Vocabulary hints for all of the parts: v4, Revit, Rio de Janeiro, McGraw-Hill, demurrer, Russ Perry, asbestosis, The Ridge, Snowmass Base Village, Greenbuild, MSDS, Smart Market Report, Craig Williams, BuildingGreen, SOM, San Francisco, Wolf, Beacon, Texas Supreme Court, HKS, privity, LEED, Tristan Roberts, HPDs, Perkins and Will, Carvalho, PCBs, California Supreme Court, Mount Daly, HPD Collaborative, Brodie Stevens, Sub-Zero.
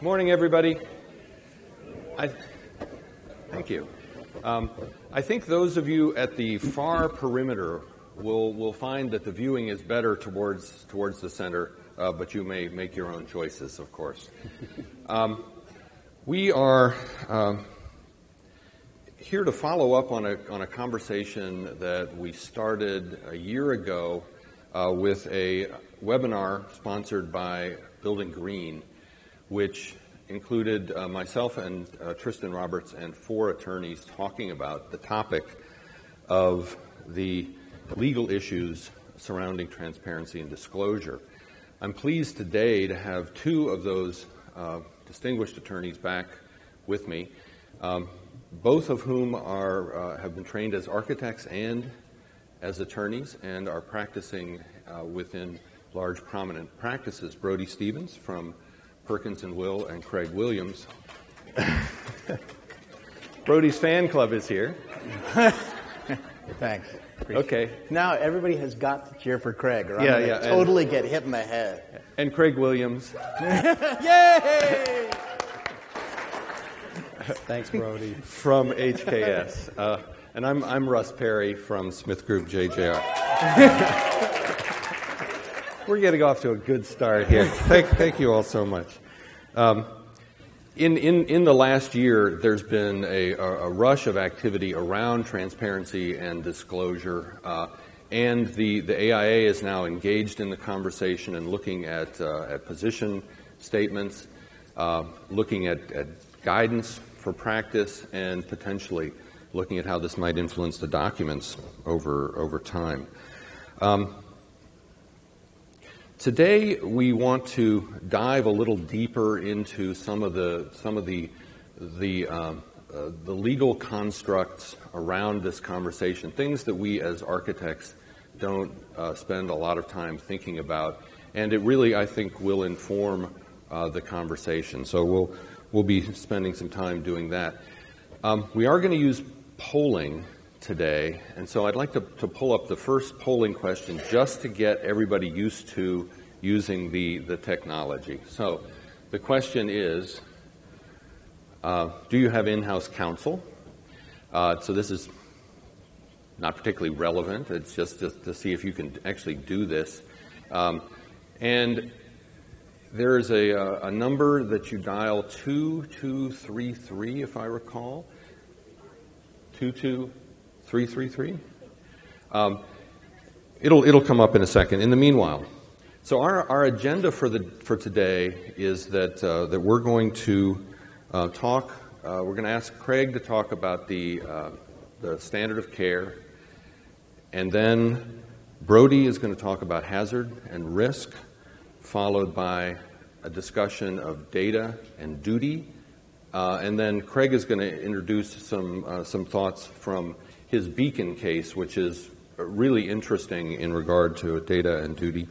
Morning, everybody. Thank you. I think those of you at the far perimeter will find that the viewing is better towards the center, but you may make your own choices, of course. We are here to follow up on a conversation that we started a year ago with a webinar sponsored by BuildingGreen, which included myself and Tristan Roberts and 4 attorneys talking about the topic of the legal issues surrounding transparency and disclosure. I'm pleased today to have 2 of those distinguished attorneys back with me, both of whom are, have been trained as architects and as attorneys and are practicing within large prominent practices. Brodie Stevens from Perkins and Will and Craig Williams. Brodie's fan club is here. Thanks. Appreciate it. Now everybody has got to cheer for Craig, or I'm going to totally get hit in the head. And Craig Williams. Yay! Thanks, Brodie. From HKS. And I'm Russ Perry from Smith Group JJR. We're getting off to a good start here. Thank you all so much. In the last year, there's been a rush of activity around transparency and disclosure, and the AIA is now engaged in the conversation and looking at position statements, looking at guidance for practice, and potentially looking at how this might influence the documents over time. Today we want to dive a little deeper into some of the legal constructs around this conversation, things that we as architects don't spend a lot of time thinking about, and it really, I think, will inform the conversation. So we'll be spending some time doing that. We are going to use polling today, and so I'd like to pull up the first polling question just to get everybody used to using the technology. So the question is, do you have in-house counsel? So this is not particularly relevant. It's just to see if you can actually do this. And there is a number that you dial 2233, if I recall. 2233. It'll come up in a second. In the meanwhile, so our agenda for today is that that we're going to talk. We're going to ask Craig to talk about the standard of care, and then Brodie is going to talk about hazard and risk, followed by a discussion of data and duty, and then Craig is going to introduce some thoughts from his Beacon case, which is really interesting in regard to data and duty.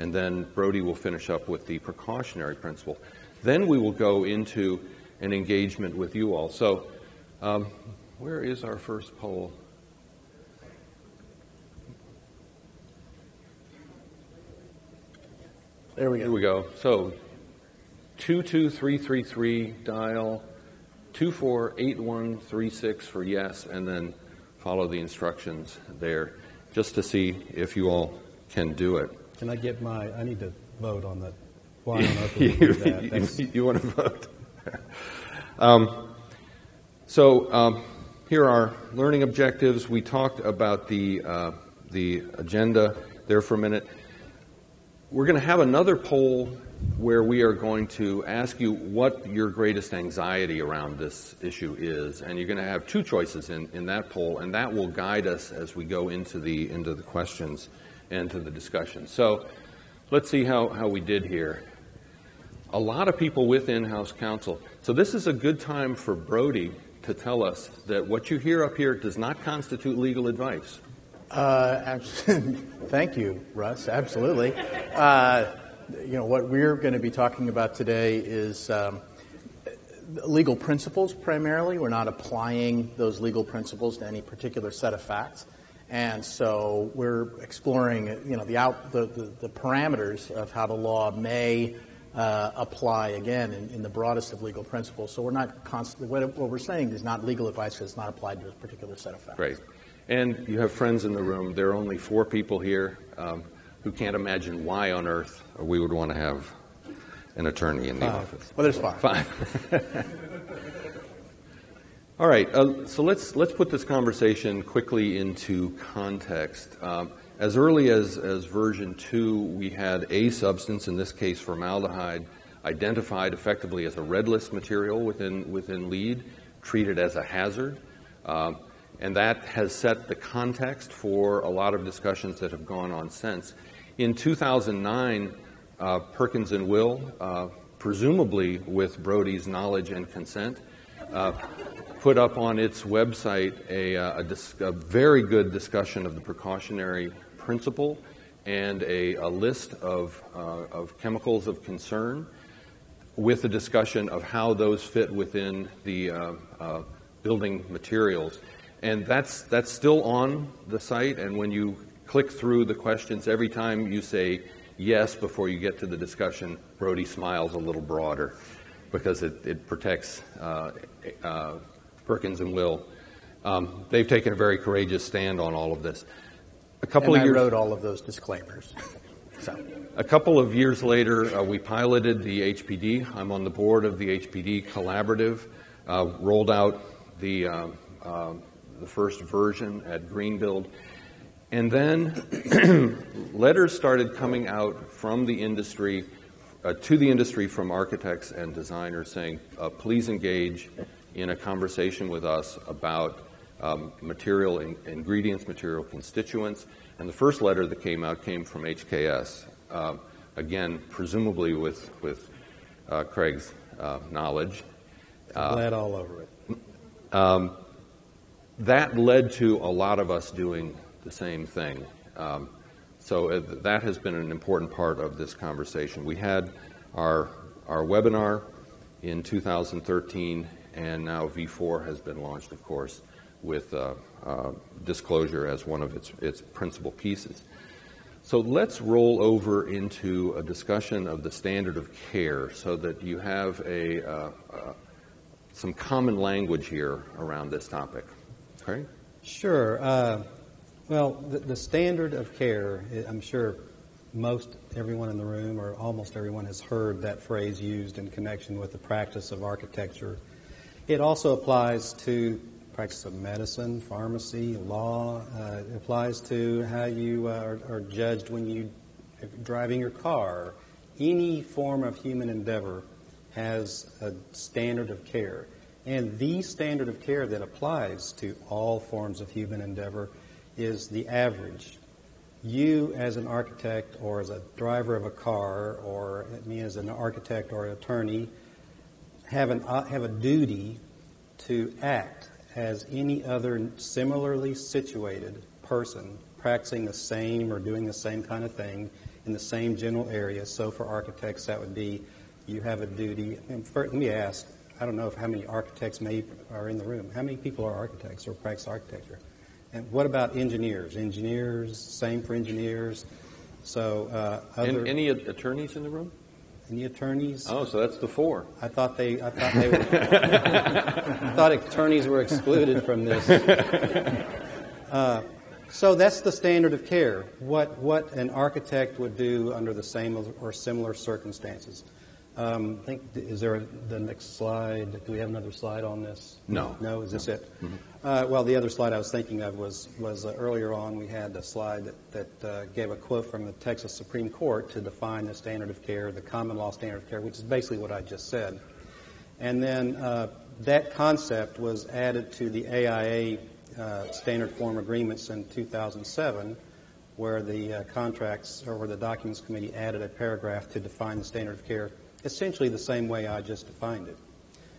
And then Brodie will finish up with the precautionary principle. Then we will go into an engagement with you all. So where is our first poll? There we go. Here we go. So 22333, dial 248136 for yes, and then follow the instructions there, just to see if you all can do it. Can I get my? I need to vote on that. Why on earth would we do that? You want to vote? Here are learning objectives. We talked about the agenda there for a minute. We're going to have another poll where we are going to ask you what your greatest anxiety around this issue is, and you're going to have 2 choices in that poll, and that will guide us as we go into the questions and to the discussion. So let's see how we did here. A lot of people with in-house counsel. So this is a good time for Brodie to tell us that what you hear up here does not constitute legal advice. Thank you, Russ. Absolutely. You know, what we're going to be talking about today is legal principles primarily. We're not applying those legal principles to any particular set of facts. And so we're exploring, you know, the parameters of how the law may apply, again, in the broadest of legal principles. So we're not constantly, what we're saying is not legal advice that's not applied to a particular set of facts. Right. And you have friends in the room. There are only 4 people here who can't imagine why on earth we would want to have an attorney in the office. Well, there's 5. 5. All right. So let's put this conversation quickly into context. As early as version 2, we had a substance, in this case formaldehyde, identified effectively as a red list material within LEED, treated as a hazard. And that has set the context for a lot of discussions that have gone on since. In 2009, Perkins and Will, presumably with Brodie's knowledge and consent, put up on its website a very good discussion of the precautionary principle and a list of chemicals of concern with a discussion of how those fit within the building materials. And that's still on the site, and when you click through the questions, every time you say yes before you get to the discussion, Brodie smiles a little broader because it protects Perkins and Will. They've taken a very courageous stand on all of this. I wrote all of those disclaimers. So. A couple of years later, we piloted the HPD. I'm on the board of the HPD Collaborative, rolled out the first version at Greenbuild. And then letters started coming out from the industry, to the industry from architects and designers saying, please engage in a conversation with us about material ingredients, material constituents. And the first letter that came out came from HKS, again, presumably with Craig's knowledge. Bled all over it. That led to a lot of us doing the same thing. So that has been an important part of this conversation. We had our webinar in 2013, and now V4 has been launched, of course, with disclosure as one of its principal pieces. So let's roll over into a discussion of the standard of care so that you have some common language here around this topic. Okay? Sure. Well, the standard of care, I'm sure most everyone in the room or almost everyone has heard that phrase used in connection with the practice of architecture. It also applies to practice of medicine, pharmacy, law. It applies to how you are judged when you're driving your car. Any form of human endeavor has a standard of care. And the standard of care that applies to all forms of human endeavor is the average. You as an architect or as a driver of a car, or me as an architect or an attorney, have a duty to act as any other similarly situated person practicing the same or doing the same kind of thing in the same general area. So for architects, that would be you have a duty. And first, let me ask, I don't know how many architects are in the room. How many people are architects or practice architecture? And what about engineers? Engineers, same for engineers. So any attorneys in the room? Any attorneys? Oh, so that's the 4. I thought they were. I thought attorneys were excluded from this. So that's the standard of care. What an architect would do under the same or similar circumstances. I think is there the next slide? Do we have another slide on this? No. No. Is this it? Mm-hmm. Well, the other slide I was thinking of was earlier on. We had a slide that gave a quote from the Texas Supreme Court to define the standard of care, the common law standard of care, which is basically what I just said. And then that concept was added to the AIA standard form agreements in 2007. Where the contracts or where the documents committee added a paragraph to define the standard of care, essentially the same way I just defined it.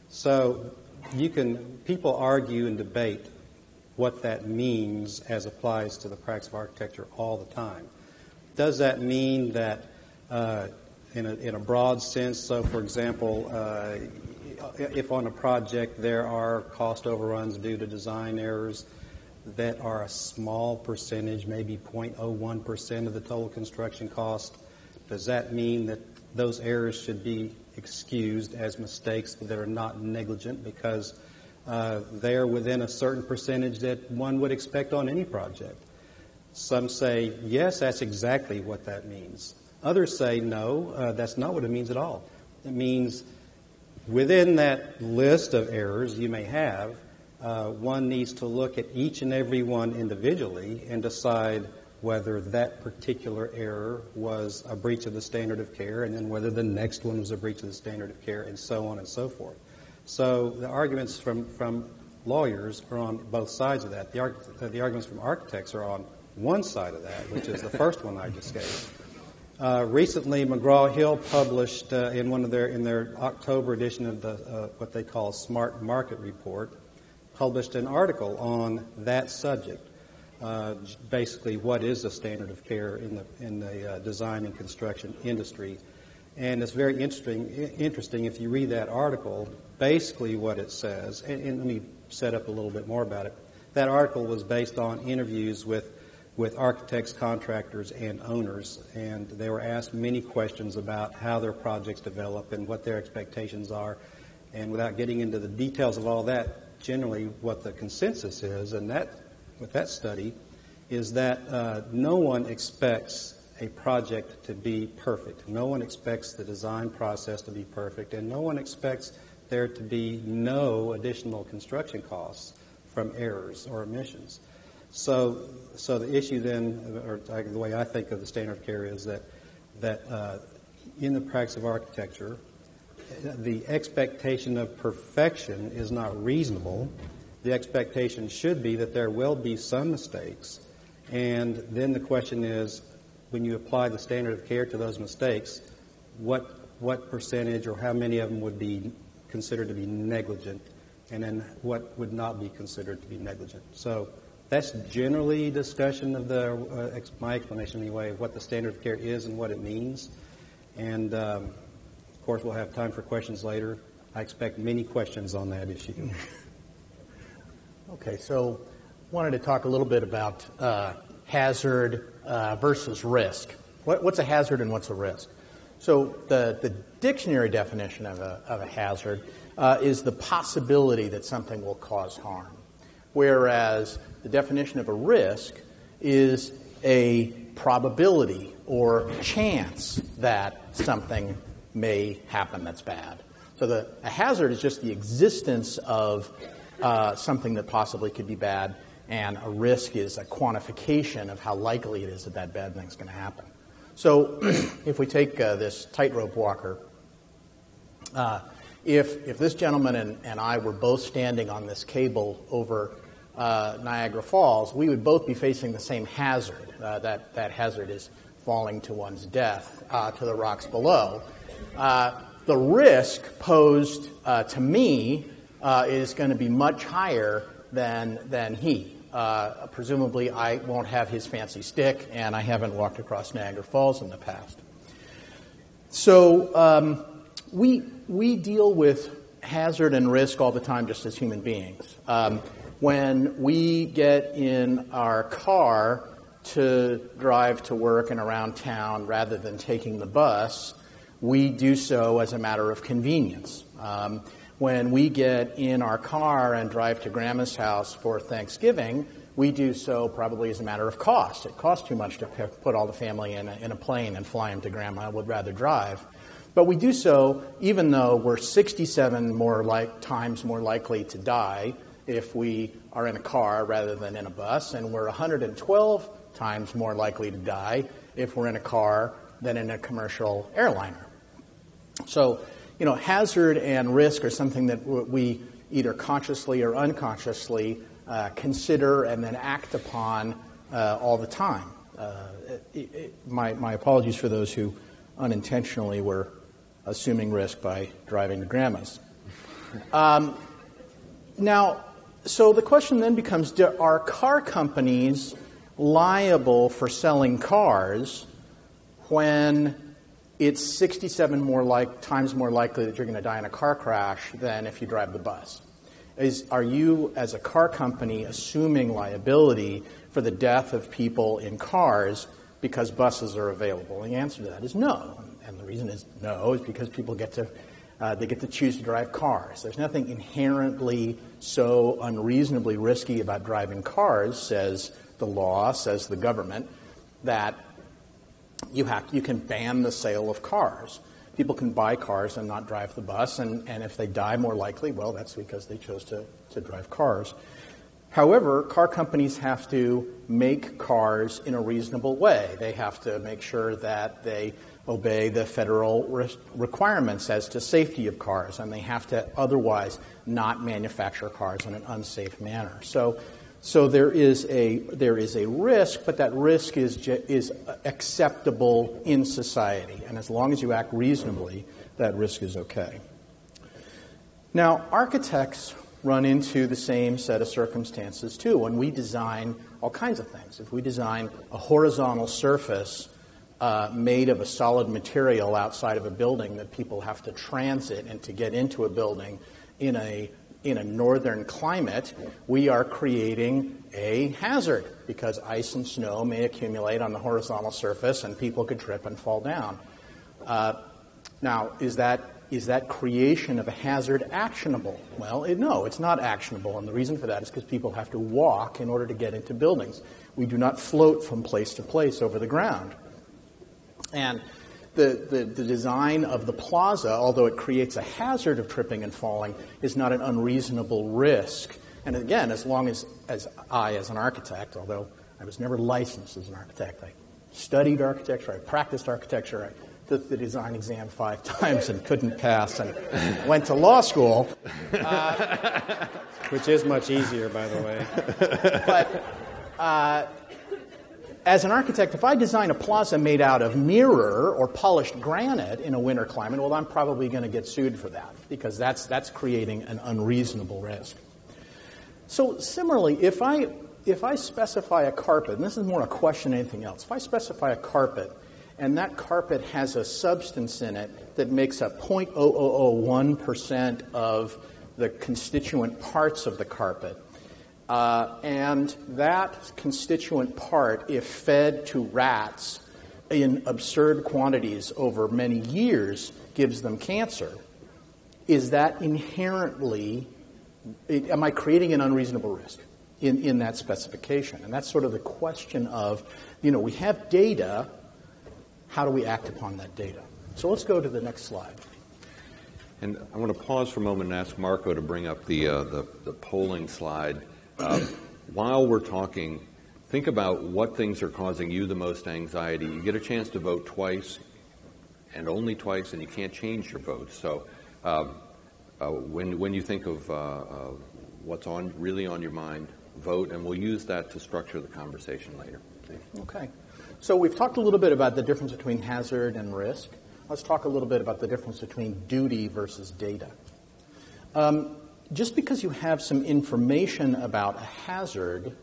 So people argue and debate what that means as applies to the practice of architecture all the time. Does that mean that in a broad sense, so for example, if on a project there are cost overruns due to design errors that are a small percentage, maybe 0.01% of the total construction cost, does that mean that those errors should be excused as mistakes that are not negligent, because they're within a certain percentage that one would expect on any project. Some say, yes, that's exactly what that means. Others say, no, that's not what it means at all. It means within that list of errors you may have, one needs to look at each and every one individually and decide whether that particular error was a breach of the standard of care, and then whether the next one was a breach of the standard of care, and so on and so forth. So the arguments from lawyers are on both sides of that. The arguments from architects are on one side of that, which is the first one I just gave. Recently, McGraw-Hill published in their October edition of the what they call Smart Market Report, published an article on that subject. Basically, what is the standard of care in the design and construction industry? And it's very interesting if you read that article. Basically, what it says, and let me set up a little bit more about it. That article was based on interviews with architects, contractors, and owners, and they were asked many questions about how their projects develop and what their expectations are. And without getting into the details of all that, generally what the consensus is, and that with that study, is that no one expects a project to be perfect. No one expects the design process to be perfect, and no one expects there to be no additional construction costs from errors or omissions. So the issue then, or the way I think of the standard of care, is that in the practice of architecture, the expectation of perfection is not reasonable. The expectation should be that there will be some mistakes, and then the question is, when you apply the standard of care to those mistakes, what percentage or how many of them would be considered to be negligent, and then what would not be considered to be negligent. So that's generally discussion of my explanation anyway, of what the standard of care is and what it means. And of course, we'll have time for questions later. I expect many questions on that issue. Okay, so wanted to talk a little bit about hazard versus risk. What's a hazard and what's a risk? So the dictionary definition of a hazard is the possibility that something will cause harm, whereas the definition of a risk is a probability or chance that something may happen that's bad. So a hazard is just the existence of something that possibly could be bad, and a risk is a quantification of how likely it is that that bad thing's going to happen. So if we take this tightrope walker, if this gentleman and I were both standing on this cable over Niagara Falls, we would both be facing the same hazard. That hazard is falling to one's death to the rocks below. The risk posed to me is going to be much higher than he. Presumably, I won't have his fancy stick, and I haven't walked across Niagara Falls in the past. So we deal with hazard and risk all the time, just as human beings. When we get in our car to drive to work and around town rather than taking the bus, we do so as a matter of convenience. When we get in our car and drive to Grandma's house for Thanksgiving, we do so probably as a matter of cost. It costs too much to put all the family in a plane and fly them to Grandma. We'd rather drive. But we do so even though we're 67 times more likely to die if we are in a car rather than in a bus, and we're 112 times more likely to die if we're in a car than in a commercial airliner. So, you know, hazard and risk are something that we either consciously or unconsciously consider and then act upon all the time. My apologies for those who unintentionally were assuming risk by driving to Grandma's. Now, so the question then becomes, are car companies liable for selling cars when it's 67 times more likely that you're going to die in a car crash than if you drive the bus? Are you, as a car company, assuming liability for the death of people in cars because buses are available? And the answer to that is no. And the reason is no, is because people get to they get to choose to drive cars. There's nothing inherently so unreasonably risky about driving cars, says the law, says the government, that you can ban the sale of cars. People can buy cars and not drive the bus, and if they die more likely, well, that's because they chose to drive cars. However, car companies have to make cars in a reasonable way. They have to make sure that they obey the federal requirements as to safety of cars, and they have to otherwise not manufacture cars in an unsafe manner. So there is a risk, but that risk is acceptable in society, and as long as you act reasonably, that risk is okay. Now, architects run into the same set of circumstances too when we design all kinds of things. If we design a horizontal surface made of a solid material outside of a building that people have to transit and to get into a building in a northern climate, we are creating a hazard because ice and snow may accumulate on the horizontal surface and people could trip and fall down. Now, is that creation of a hazard actionable? Well, no, it's not actionable, and the reason for that is because people have to walk in order to get into buildings. We do not float from place to place over the ground. And the design of the plaza, although it creates a hazard of tripping and falling, is not an unreasonable risk. And again, as long as I, as an architect, although I was never licensed as an architect, I studied architecture, I practiced architecture, I took the design exam 5 times and couldn't pass, and went to law school, which is much easier, by the way. But as an architect, if I design a plaza made out of mirror or polished granite in a winter climate, well, I'm probably going to get sued for that because that's creating an unreasonable risk. So similarly, if I specify a carpet, and this is more a question than anything else, if I specify a carpet, and that carpet has a substance in it that makes up 0.0001% of the constituent parts of the carpet. And that constituent part, if fed to rats in absurd quantities over many years, gives them cancer. Is that inherently, am I creating an unreasonable risk in that specification? And that's sort of the question of, you know, we have data. How do we act upon that data? So let's go to the next slide. And I want to pause for a moment and ask Marco to bring up the polling slide. While we're talking, think about what things are causing you the most anxiety. You get a chance to vote twice, and only twice, and you can't change your vote. So when you think of what's really on your mind, vote, and we'll use that to structure the conversation later. Okay. So we've talked a little bit about the difference between hazard and risk. Let's talk a little bit about the difference between duty versus data. Just because you have some information about a hazard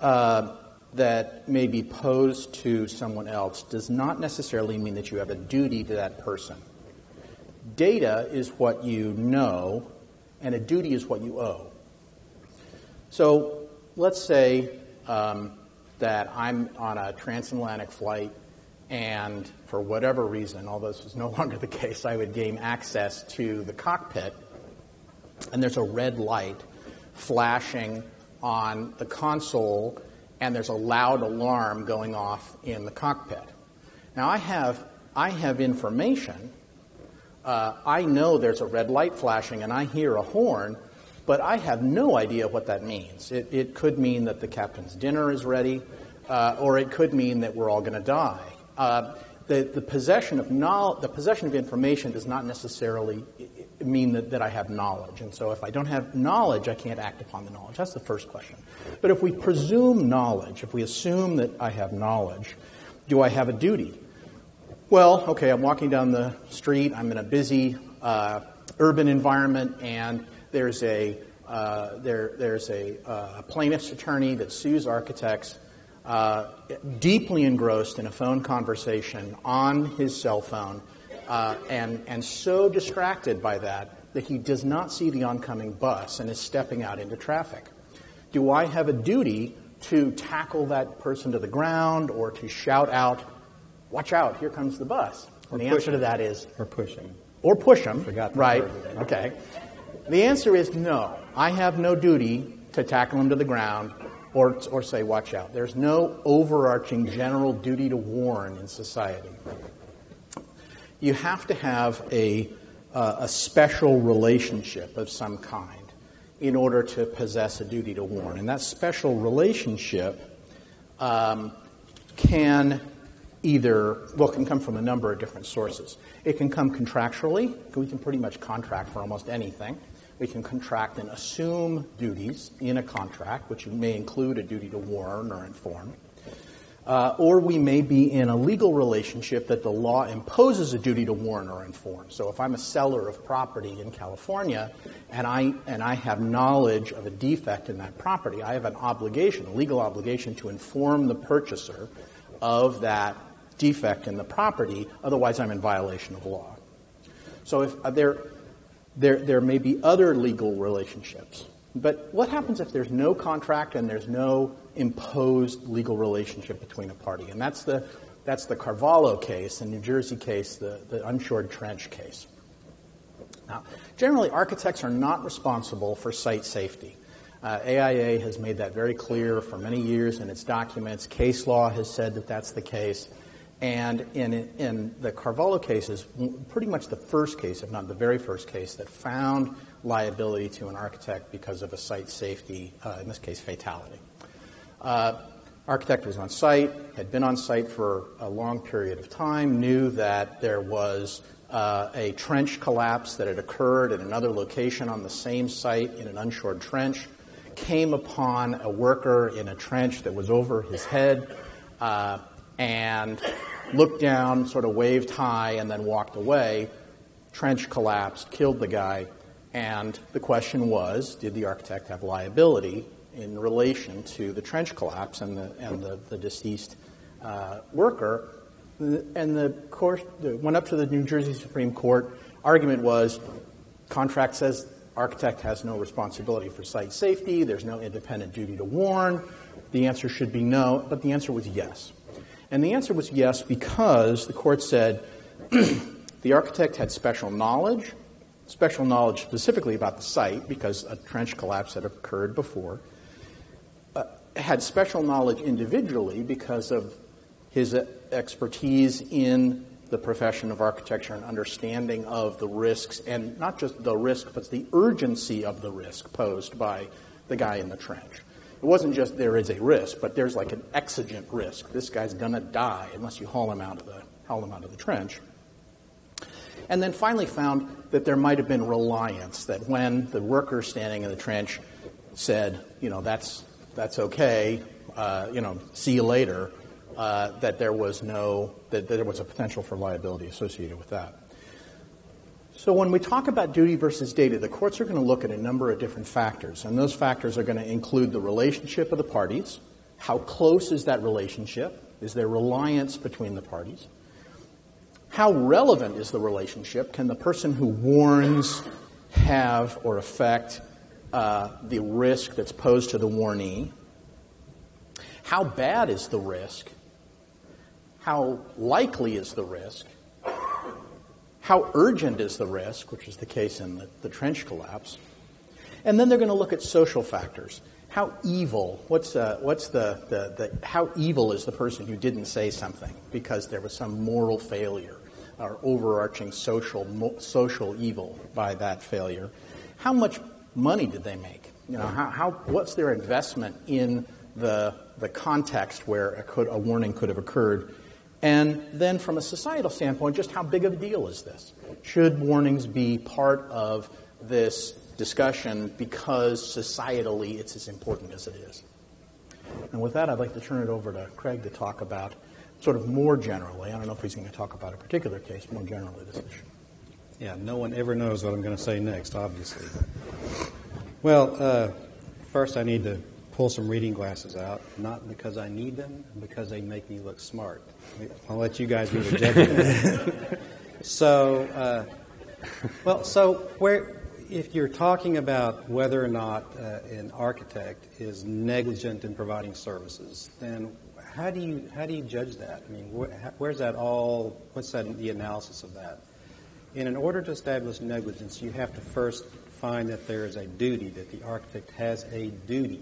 that may be posed to someone else does not necessarily mean that you have a duty to that person. Data is what you know, and a duty is what you owe. So let's say that I'm on a transatlantic flight, and for whatever reason, although this is no longer the case, I would gain access to the cockpit, and there's a red light flashing on the console, and there's a loud alarm going off in the cockpit. Now, I have information. I know there's a red light flashing, and I hear a horn, but I have no idea what that means. It could mean that the captain's dinner is ready, or it could mean that we're all going to die. The possession of knowledge, the possession of information, does not necessarily mean that I have knowledge. And so, if I don't have knowledge, I can't act upon the knowledge. That's the first question. But if we presume knowledge, if we assume that I have knowledge, do I have a duty? Well, okay, I'm walking down the street. I'm in a busy urban environment, and there's a plaintiff's attorney that sues architects, deeply engrossed in a phone conversation on his cell phone, and so distracted by that he does not see the oncoming bus and is stepping out into traffic. Do I have a duty to tackle that person to the ground or to shout out, "Watch out, here comes the bus"? And the answer to that is? Or push them. Or push them, right? Okay. The answer is no. I have no duty to tackle them to the ground or say, watch out. There's no overarching general duty to warn in society. You have to have a special relationship of some kind in order to possess a duty to warn. And that special relationship can come from a number of different sources. It can come contractually. We can pretty much contract for almost anything. We can contract and assume duties in a contract, which may include a duty to warn or inform. Or we may be in a legal relationship that the law imposes a duty to warn or inform. So if I'm a seller of property in California and I have knowledge of a defect in that property, I have an obligation, a legal obligation, to inform the purchaser of that defect in the property, otherwise I'm in violation of law. So if there may be other legal relationships. But what happens if there's no contract and there's no imposed legal relationship between a party? And that's the Carvalho case, the New Jersey case, the unshored trench case. Now, generally, architects are not responsible for site safety. AIA has made that very clear for many years in its documents. Case law has said that that's the case. And in the Carvalho case is pretty much the first case, if not the very first case, that found liability to an architect because of a site safety, in this case, fatality. Architect was on site, had been on site for a long period of time, knew that there was a trench collapse that had occurred at another location on the same site in an unshored trench, came upon a worker in a trench that was over his head, and looked down, sort of waved high, and then walked away. Trench collapsed, killed the guy, and the question was, did the architect have liability in relation to the trench collapse and the deceased worker? And the court went up to the New Jersey Supreme Court. Argument was, contract says architect has no responsibility for site safety. There's no independent duty to warn. The answer should be no, but the answer was yes. And the answer was yes because the court said the architect had special knowledge specifically about the site because a trench collapse had occurred before, had special knowledge individually because of his expertise in the profession of architecture and understanding of the risks, and not just the risk, but the urgency of the risk posed by the guy in the trench. It wasn't just there is a risk, but there's like an exigent risk. This guy's gonna die unless you haul him out of the trench. And then finally found that there might have been reliance, that when the worker standing in the trench said, you know, that's okay, you know, see you later, that there was a potential for liability associated with that. So when we talk about duty versus data, the courts are going to look at a number of different factors, and those factors are going to include the relationship of the parties. How close is that relationship? Is there reliance between the parties? How relevant is the relationship? Can the person who warns have or affect the risk that's posed to the warnee? How bad is the risk? How likely is the risk? How urgent is the risk, which is the case in the trench collapse? And then they're going to look at social factors. How evil? How evil is the person who didn't say something because there was some moral failure or overarching social evil by that failure? How much money did they make? You know, what's their investment in the context where a warning could have occurred? And then from a societal standpoint, just how big of a deal is this? Should warnings be part of this discussion because societally it's as important as it is? And with that, I'd like to turn it over to Craig to talk about sort of more generally. I don't know if he's going to talk about a particular case, more generally this issue. Yeah, no one ever knows what I'm going to say next, obviously. Well, first I need to pull some reading glasses out, not because I need them, because they make me look smart. I'll let you guys be the judges. If you're talking about whether or not an architect is negligent in providing services, then How do you judge that? I mean, where's that all? What's that, the analysis of that? And in order to establish negligence, you have to first find that there is a duty, that the architect has a duty,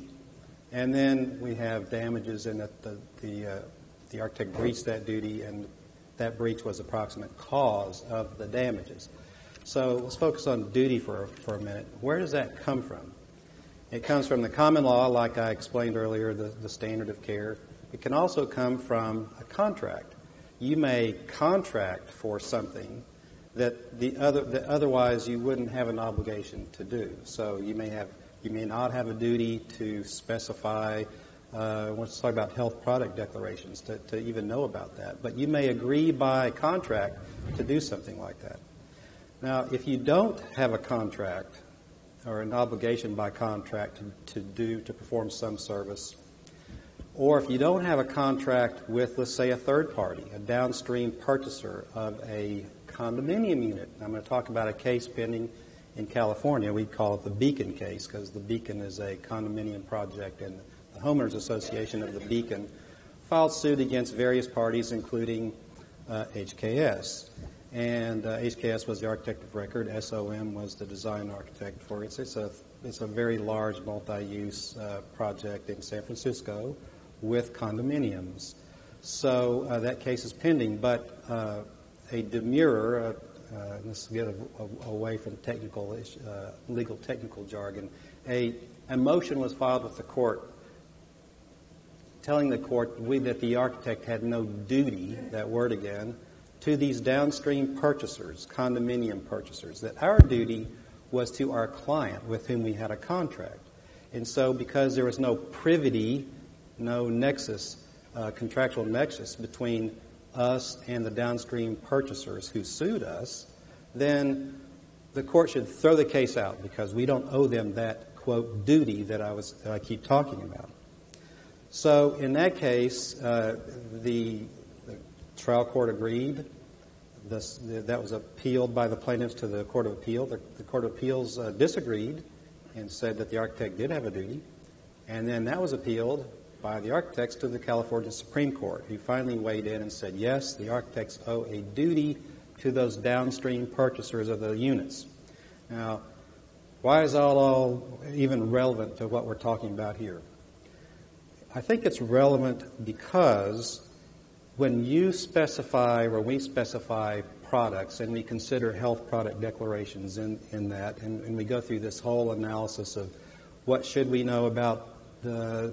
and then we have damages, and that the architect breached that duty, and that breach was the proximate cause of the damages. So let's focus on duty for a minute. Where does that come from? It comes from the common law, like I explained earlier, the standard of care. It can also come from a contract. You may contract for something that otherwise you wouldn't have an obligation to do. So you may not have a duty to specify. Let's talk about health product declarations to even know about that. But you may agree by contract to do something like that. Now, if you don't have a contract or an obligation by contract to perform some service, or if you don't have a contract with, let's say, a third party, a downstream purchaser of a condominium unit. I'm going to talk about a case pending in California. We call it the Beacon case because the Beacon is a condominium project, and the Homeowners Association of the Beacon filed suit against various parties, including HKS. And HKS was the architect of record. SOM was the design architect for it. It's a very large multi-use project in San Francisco with condominiums. So that case is pending, but a demurrer, let's get away from technical legal technical jargon, a motion was filed with the court telling the court that the architect had no duty, that word again, to these downstream purchasers, condominium purchasers, that our duty was to our client with whom we had a contract. And so because there was no privity, no nexus, contractual nexus between us and the downstream purchasers who sued us, then the court should throw the case out because we don't owe them that, quote, duty that I keep talking about. So in that case, the trial court agreed. That was appealed by the plaintiffs to the Court of Appeal. The Court of Appeals disagreed and said that the architect did have a duty. And then that was appealed by the architects to the California Supreme Court, who finally weighed in and said, yes, the architects owe a duty to those downstream purchasers of the units. Now, why is all even relevant to what we're talking about here? I think it's relevant because when you specify or we specify products and we consider health product declarations in that, and we go through this whole analysis of what should we know about the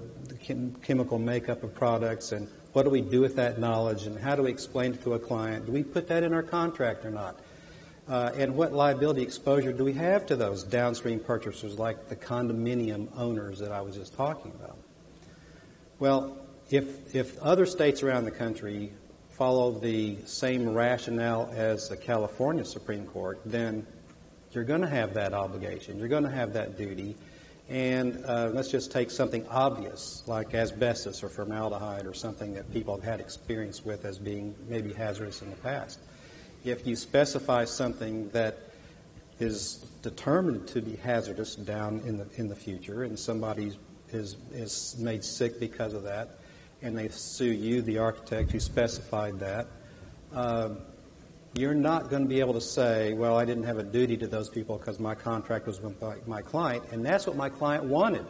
chemical makeup of products and what do we do with that knowledge and how do we explain it to a client? Do we put that in our contract or not? And what liability exposure do we have to those downstream purchasers like the condominium owners that I was just talking about? Well, if other states around the country follow the same rationale as the California Supreme Court, then you're going to have that obligation. You're going to have that duty. And let's just take something obvious like asbestos or formaldehyde or something that people have had experience with as being maybe hazardous in the past. If you specify something that is determined to be hazardous down in the future and somebody is made sick because of that and they sue you, the architect who specified that, you're not going to be able to say, well, I didn't have a duty to those people because my contract was with my client, and that's what my client wanted.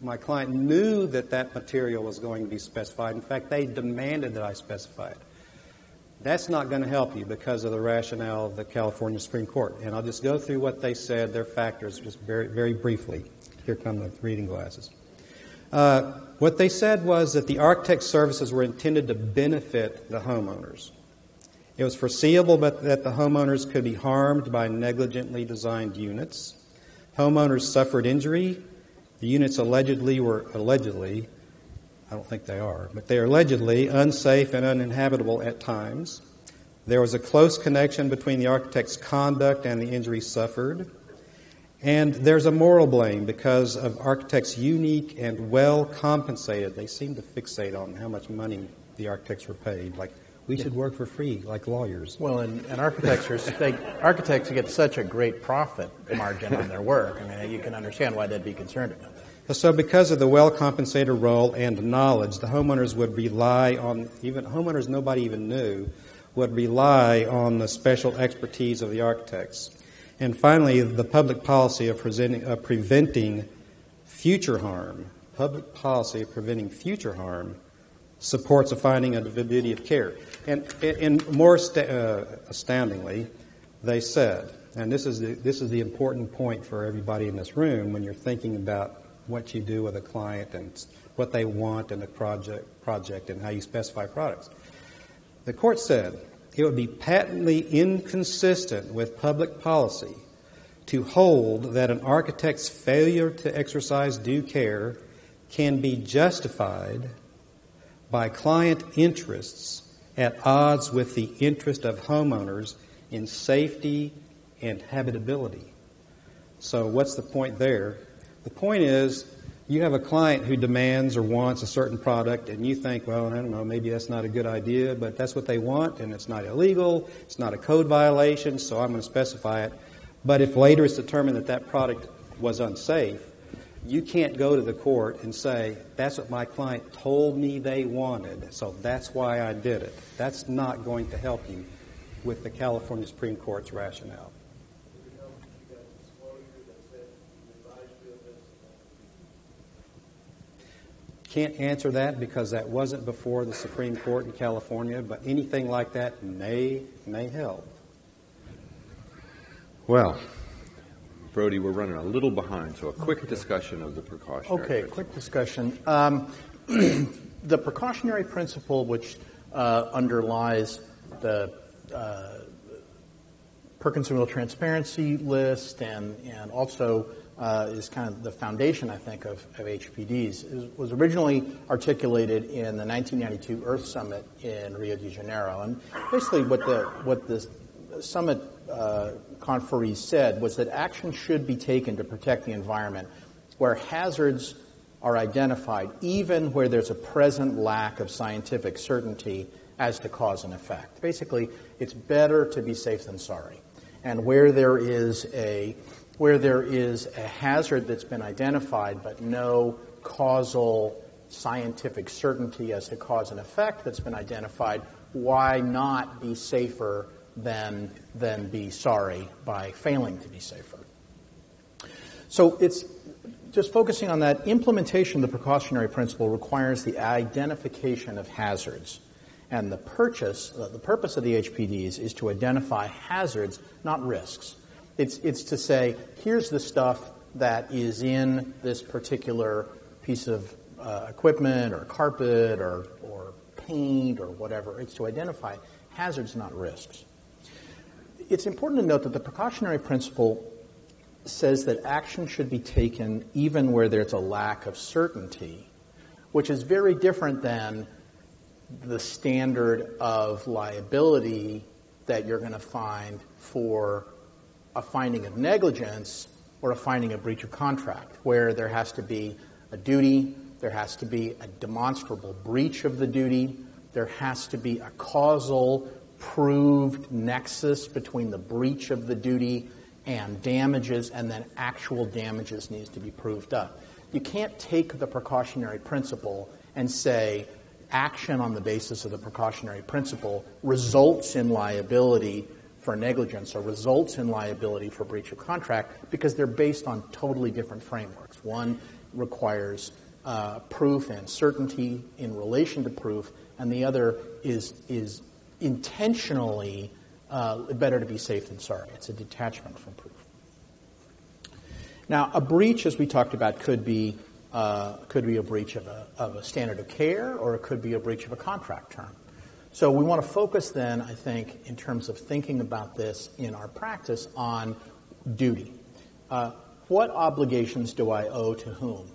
My client knew that that material was going to be specified. In fact, they demanded that I specify it. That's not going to help you because of the rationale of the California Supreme Court. And I'll just go through what they said, their factors, just very, very briefly. Here come the reading glasses. What they said was that the architect's services were intended to benefit the homeowners. It was foreseeable that the homeowners could be harmed by negligently designed units. Homeowners suffered injury. The units allegedly, I don't think they are, but they are allegedly unsafe and uninhabitable at times. There was a close connection between the architect's conduct and the injury suffered. And there's a moral blame because of architects' unique and well compensated. They seem to fixate on how much money the architects were paid. Like, we should work for free, like lawyers. Well, and architects get such a great profit margin on their work. I mean, you can understand why they'd be concerned about that. So because of the well-compensated role and knowledge, the homeowners would rely on, even homeowners nobody even knew, would rely on the special expertise of the architects. And finally, the public policy of preventing future harm, public policy of preventing future harm supports a finding of the duty of care. And more astoundingly, they said, and this is the important point for everybody in this room when you're thinking about what you do with a client and what they want in a project and how you specify products. The court said it would be patently inconsistent with public policy to hold that an architect's failure to exercise due care can be justified by client interests at odds with the interest of homeowners in safety and habitability. So what's the point there? The point is, you have a client who demands or wants a certain product, and you think, well, I don't know, maybe that's not a good idea, but that's what they want, and it's not illegal, it's not a code violation, so I'm going to specify it. But if later it's determined that that product was unsafe, you can't go to the court and say, that's what my client told me they wanted, so that's why I did it. That's not going to help you with the California Supreme Court's rationale. Can't answer that because that wasn't before the Supreme Court in California, but anything like that may help. Well, Brodie, we're running a little behind, so a quick discussion of the precautionary principle. Quick discussion. The precautionary principle which underlies the Perkins and Will transparency list and also is kind of the foundation, I think, of HPDs. It was originally articulated in the 1992 Earth Summit in Rio de Janeiro, and basically what the summit conferees said was that action should be taken to protect the environment where hazards are identified, even where there's a present lack of scientific certainty as to cause and effect. Basically, it's better to be safe than sorry, and where there is a hazard that's been identified but no causal scientific certainty as to cause and effect that's been identified, why not be safer than be sorry by failing to be safer? So it's just focusing on that. Implementation of the precautionary principle requires the identification of hazards. And the purpose of the HPDs is to identify hazards, not risks. It's to say, here's the stuff that is in this particular piece of equipment or carpet or paint or whatever. It's to identify hazards, not risks. It's important to note that the precautionary principle says that action should be taken even where there's a lack of certainty, which is very different than the standard of liability that you're going to find for a finding of negligence or a finding of breach of contract, where there has to be a duty, there has to be a demonstrable breach of the duty, there has to be a causal proved nexus between the breach of the duty and damages, and then actual damages needs to be proved up. You can't take the precautionary principle and say action on the basis of the precautionary principle results in liability for negligence or results in liability for breach of contract, because they're based on totally different frameworks. One requires proof and certainty in relation to proof, and the other is intentionally better to be safe than sorry. It's a detachment from proof. Now, a breach, as we talked about, could be a breach of a standard of care, or it could be a breach of a contract term. So we want to focus then, I think, in terms of thinking about this in our practice, on duty. What obligations do I owe to whom?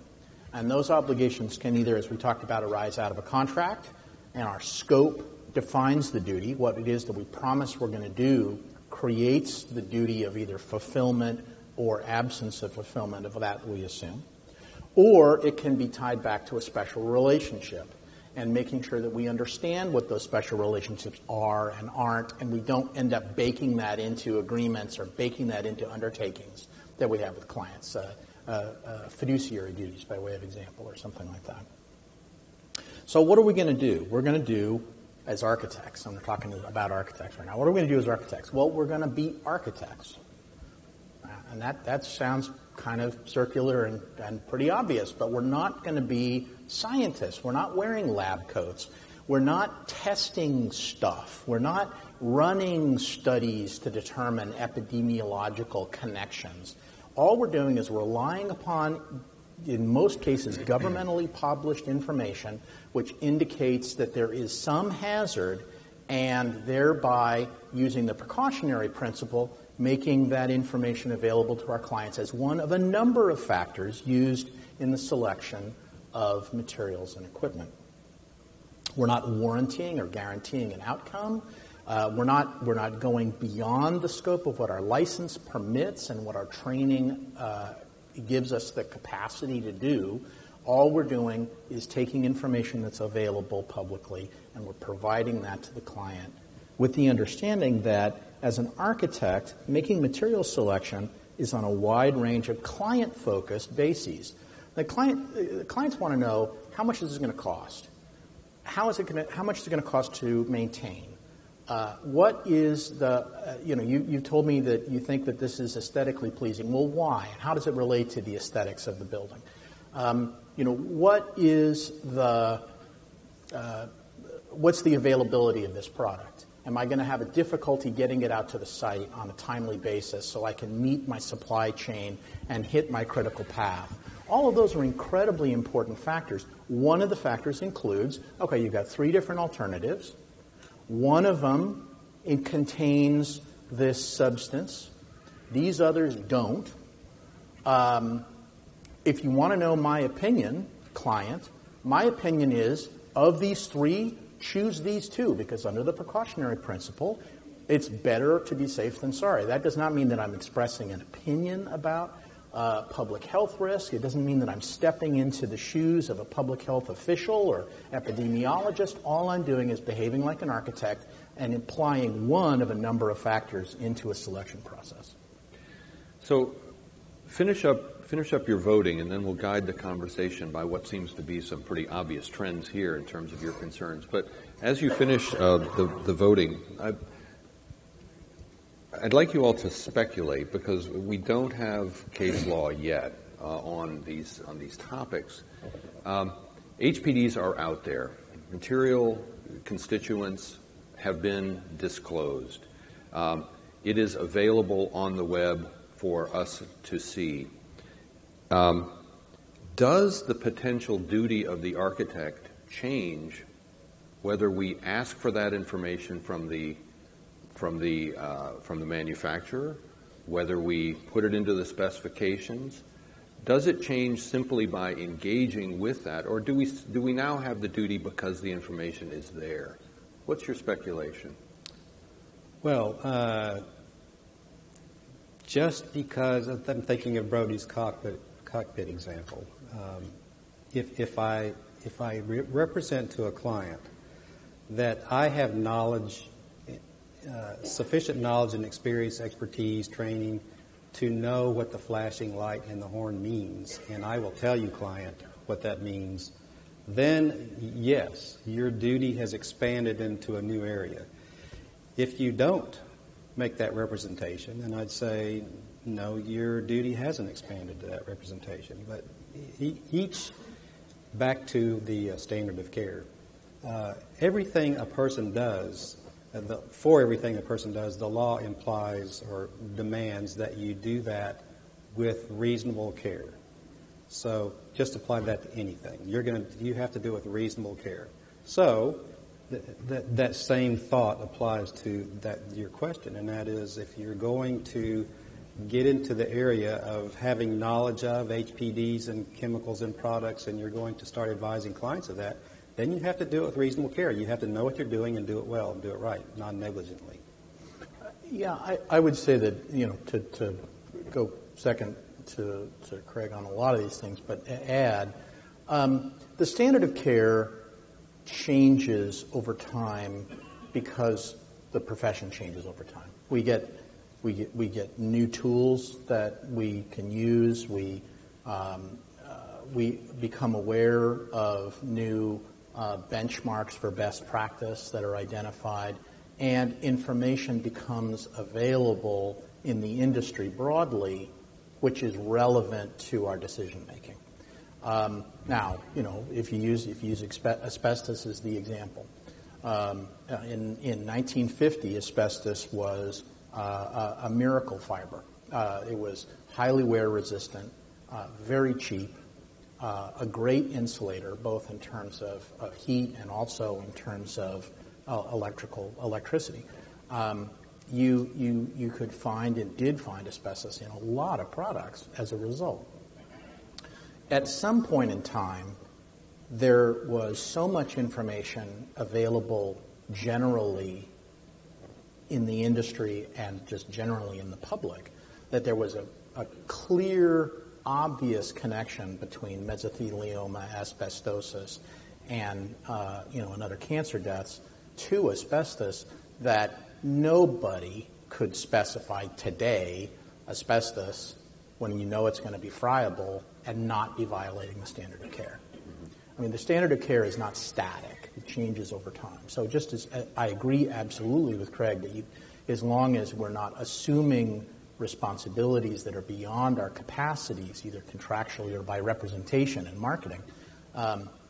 And those obligations can either, as we talked about, arise out of a contract, and our scope defines the duty. What it is that we promise we're going to do creates the duty of either fulfillment or absence of fulfillment of that we assume. Or it can be tied back to a special relationship, and making sure that we understand what those special relationships are and aren't, and we don't end up baking that into agreements or baking that into undertakings that we have with clients. fiduciary duties by way of example or something like that. So what are we going to do? We're going to do, as architects, I'm talking about architects right now, what are we going to do as architects? Well, we're going to be architects. And that sounds kind of circular and pretty obvious, but we're not going to be scientists. We're not wearing lab coats. We're not testing stuff. We're not running studies to determine epidemiological connections. All we're doing is relying upon, in most cases, governmentally published information, which indicates that there is some hazard, and thereby, using the precautionary principle, making that information available to our clients as one of a number of factors used in the selection of materials and equipment. We're not warranting or guaranteeing an outcome. We're not going beyond the scope of what our license permits and what our training gives us the capacity to do. All we're doing is taking information that's available publicly, and we're providing that to the client with the understanding that, as an architect, making material selection is on a wide range of client-focused bases. The clients want to know, how much is this going to cost? How much is it going to cost to maintain? What is the, you told me that you think that this is aesthetically pleasing. Well, why? And how does it relate to the aesthetics of the building? What is the, what's the availability of this product? Am I going to have a difficulty getting it out to the site on a timely basis so I can meet my supply chain and hit my critical path? All of those are incredibly important factors. One of the factors includes, okay, you've got three different alternatives. One of them, it contains this substance. These others don't. If you want to know my opinion, client, my opinion is, of these three, choose these two, because under the precautionary principle, it's better to be safe than sorry. That does not mean that I'm expressing an opinion about public health risk. It doesn't mean that I'm stepping into the shoes of a public health official or epidemiologist. All I'm doing is behaving like an architect and implying one of a number of factors into a selection process. So finish up your voting, and then we'll guide the conversation by what seems to be some pretty obvious trends here in terms of your concerns. But as you finish the voting, I'd like you all to speculate, because we don't have case law yet on these topics. HPDs are out there. Material constituents have been disclosed. It is available on the web for us to see. Does the potential duty of the architect change whether we ask for that information from the manufacturer, whether we put it into the specifications? Does it change simply by engaging with that, or do we now have the duty because the information is there? What's your speculation? Well, just because I'm thinking of Brodie's cockpit example, if I represent to a client that I have knowledge. Sufficient knowledge and experience, expertise, training to know what the flashing light and the horn means, and I will tell you, client, what that means, then yes, your duty has expanded into a new area. If you don't make that representation, then I'd say, no, your duty hasn't expanded to that representation. But each, back to the standard of care, everything a person does, for everything a person does, the law implies or demands that you do that with reasonable care. So just apply that to anything. You have to do it with reasonable care. So that same thought applies to your question, and that is, if you're going to get into the area of having knowledge of HPDs and chemicals and products, and you're going to start advising clients of that, then you have to do it with reasonable care. You have to know what you're doing and do it well and do it right, non-negligently. Yeah, I would say that, to go second to Craig on a lot of these things, but add, the standard of care changes over time because the profession changes over time. We get new tools that we can use. We We become aware of new benchmarks for best practice that are identified, and information becomes available in the industry broadly, which is relevant to our decision making. Now, you know, if you use asbestos as the example, in 1950, asbestos was a miracle fiber. It was highly wear resistant, very cheap, a great insulator, both in terms of heat and also in terms of electricity. You could find and did find asbestos in a lot of products as a result. At some point in time, there was so much information available generally in the industry and just generally in the public that there was a clear, obvious connection between mesothelioma, asbestosis, and and other cancer deaths to asbestos that nobody could specify today asbestos when you know it's going to be friable and not be violating the standard of care. I mean, the standard of care is not static. It changes over time. So just as I agree absolutely with Craig that as long as we're not assuming responsibilities that are beyond our capacities, either contractually or by representation and marketing,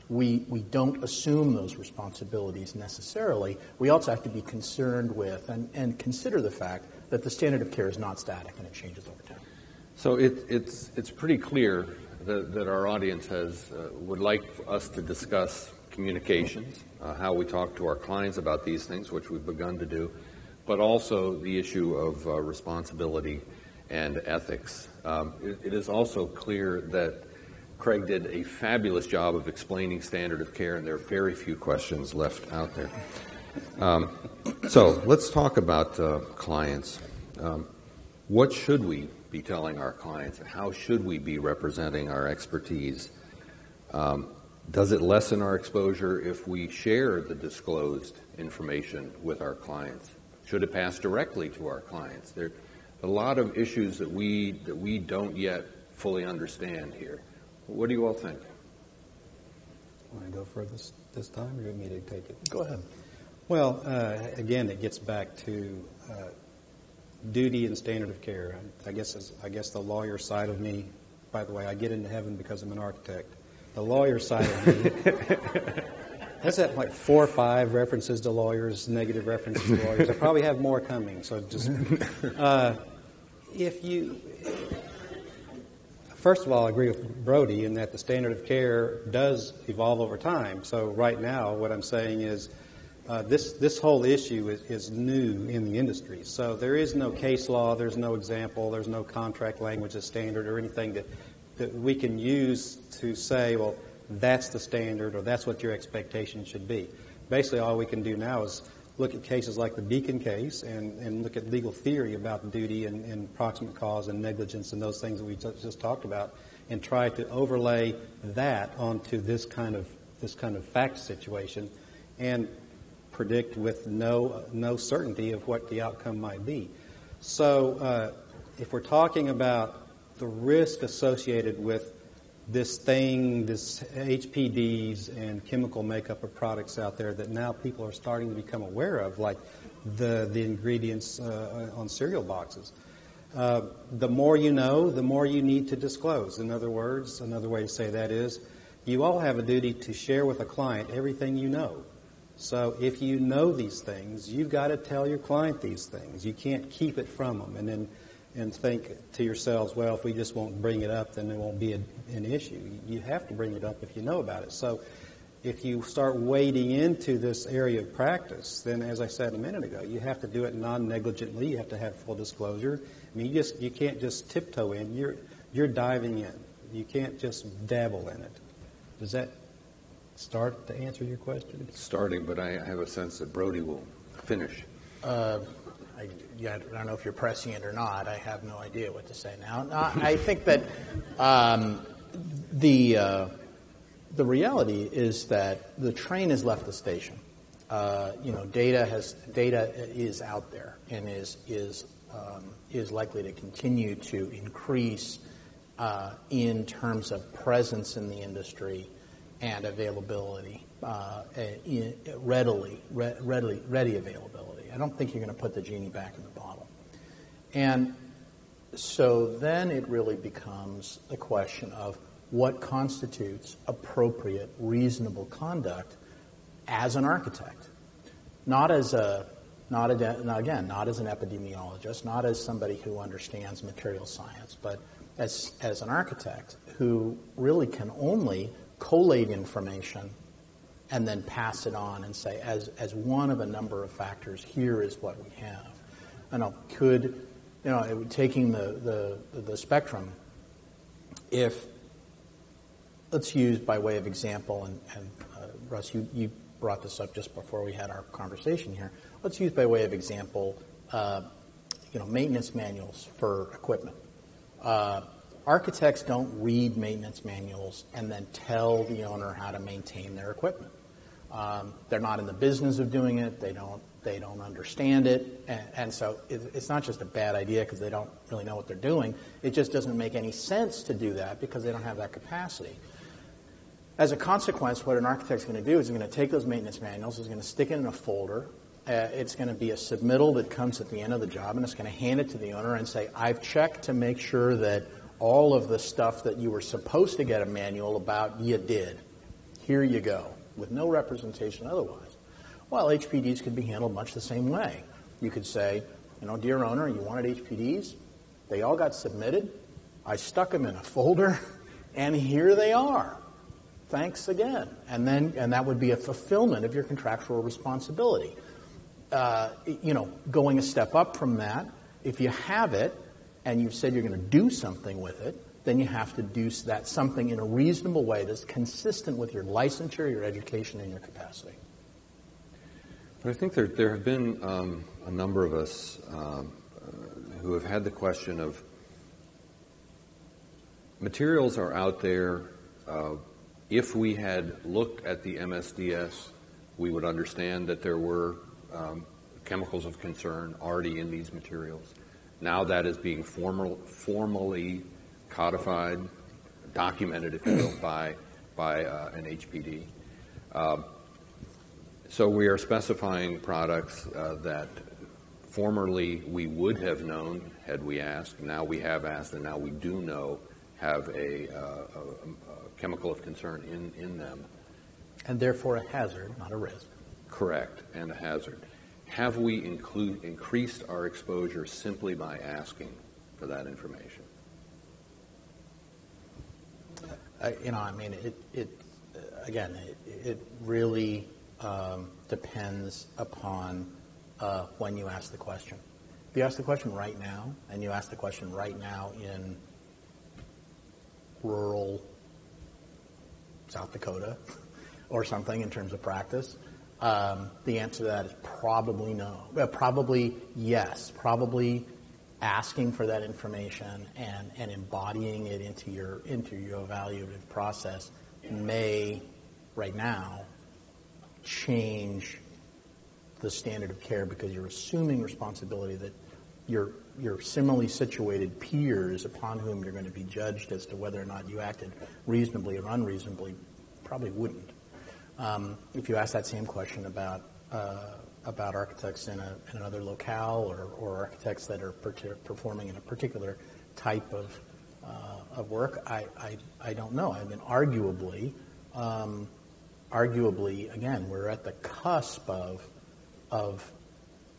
we don't assume those responsibilities necessarily. We also have to be concerned with and consider the fact that the standard of care is not static and it changes over time. So it's pretty clear that our audience would like us to discuss communications, how we talk to our clients about these things, which we've begun to do, but also the issue of responsibility and ethics. It is also clear that Craig did a fabulous job of explaining standard of care, and there are very few questions left out there. So let's talk about clients. What should we be telling our clients, and how should we be representing our expertise? Does it lessen our exposure if we share the disclosed information with our clients? Should it pass directly to our clients? There are a lot of issues that we don't yet fully understand here. What do you all think? Want to go for this time, or you want me to take it? Go ahead. Well, again, it gets back to duty and standard of care. I guess the lawyer side of me, by the way, I get into heaven because I'm an architect. The lawyer side of me, that's at like 4 or 5 references to lawyers, negative references to lawyers. I probably have more coming, so just, first of all, I agree with Brodie in that the standard of care does evolve over time. So right now, what I'm saying is, this whole issue is new in the industry. So there is no case law, there's no example, there's no contract language as standard or anything that we can use to say, well, that's the standard or that's what your expectation should be. Basically, all we can do now is look at cases like the Beacon case and look at legal theory about duty and proximate cause and negligence and those things that we just talked about, and try to overlay that onto this kind of fact situation and predict with no certainty of what the outcome might be. So if we're talking about the risk associated with this thing, this HPDs and chemical makeup of products out there that now people are starting to become aware of, like the ingredients on cereal boxes, the more you know, the more you need to disclose. In other words, another way to say that is you all have a duty to share with a client everything you know. So if you know these things, you've got to tell your client these things. You can't keep it from them and think to yourselves, well, if we just won't bring it up, then it won't be an issue. You have to bring it up if you know about it. So if you start wading into this area of practice, then as I said a minute ago, you have to do it non-negligently. You have to have full disclosure. I mean, you can't just tiptoe in. You're diving in. You can't just dabble in it. Does that start to answer your question? It's starting, but I have a sense that Brodie will finish. I don't know if you're pressing it or not. I have no idea what to say now. No, I think that the reality is that the train has left the station. Data is out there and is likely to continue to increase in terms of presence in the industry and availability, ready availability. I don't think you're going to put the genie back in the bottle. And so then it really becomes the question of what constitutes appropriate, reasonable conduct as an architect, not as a, not as an epidemiologist, not as somebody who understands material science, but as an architect who really can only collate information and then pass it on and say, as one of a number of factors, here is what we have. I know, taking the spectrum, if, let's use by way of example, and Russ, you brought this up just before we had our conversation here. Let's use by way of example, maintenance manuals for equipment. Architects don't read maintenance manuals and then tell the owner how to maintain their equipment. They're not in the business of doing it. They don't understand it, and so it's not just a bad idea because they don't really know what they're doing. It just doesn't make any sense to do that because they don't have that capacity. As a consequence, what an architect's going to do is he's going to take those maintenance manuals, he's going to stick it in a folder. It's going to be a submittal that comes at the end of the job, and it's going to hand it to the owner and say, I've checked to make sure that all of the stuff that you were supposed to get a manual about, you did. Here you go, with no representation otherwise. Well, HPDs could be handled much the same way. You could say, dear owner, you wanted HPDs? They all got submitted. I stuck them in a folder, and here they are. Thanks again. And that would be a fulfillment of your contractual responsibility. Going a step up from that, if you have it and you've said you're going to do something with it, then you have to do that something in a reasonable way that's consistent with your licensure, your education, and your capacity. But I think there have been a number of us who have had the question of materials are out there. If we had looked at the MSDS, we would understand that there were chemicals of concern already in these materials. Now that is being formally codified, documented, if you will, by an HPD. So we are specifying products that formerly we would have known had we asked. Now we have asked, and now we do know have a chemical of concern in them. And therefore a hazard, not a risk. Correct, and a hazard. Have we increased our exposure simply by asking for that information? It really depends upon when you ask the question. If you ask the question right now, and you ask the question right now in rural South Dakota or something in terms of practice, the answer to that is probably no. Probably yes. Probably asking for that information and embodying it into your evaluative process may, right now, change the standard of care because you're assuming responsibility that your similarly situated peers upon whom you're going to be judged as to whether or not you acted reasonably or unreasonably probably wouldn't. If you ask that same question about architects in another locale or architects that are performing in a particular type of work, I don't know. I mean, arguably, again, we're at the cusp of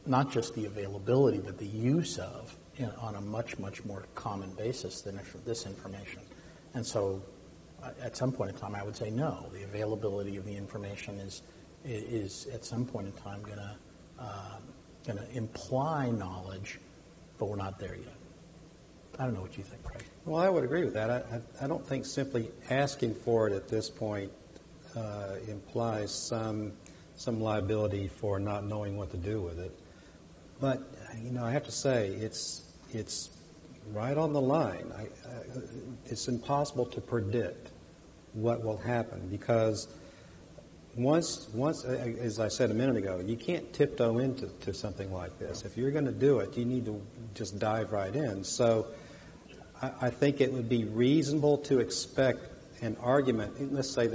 not just the availability, but the use of on a much more common basis than this information, and so. At some point in time, I would say no. The availability of the information is at some point in time going to imply knowledge, but we're not there yet. I don't know what you think, Craig. Well, I would agree with that. I don't think simply asking for it at this point implies some liability for not knowing what to do with it. But I have to say it's right on the line. It's impossible to predict what will happen because once, as I said a minute ago, you can't tiptoe into something like this. If you're going to do it, you need to just dive right in. So I think it would be reasonable to expect an argument. Let's say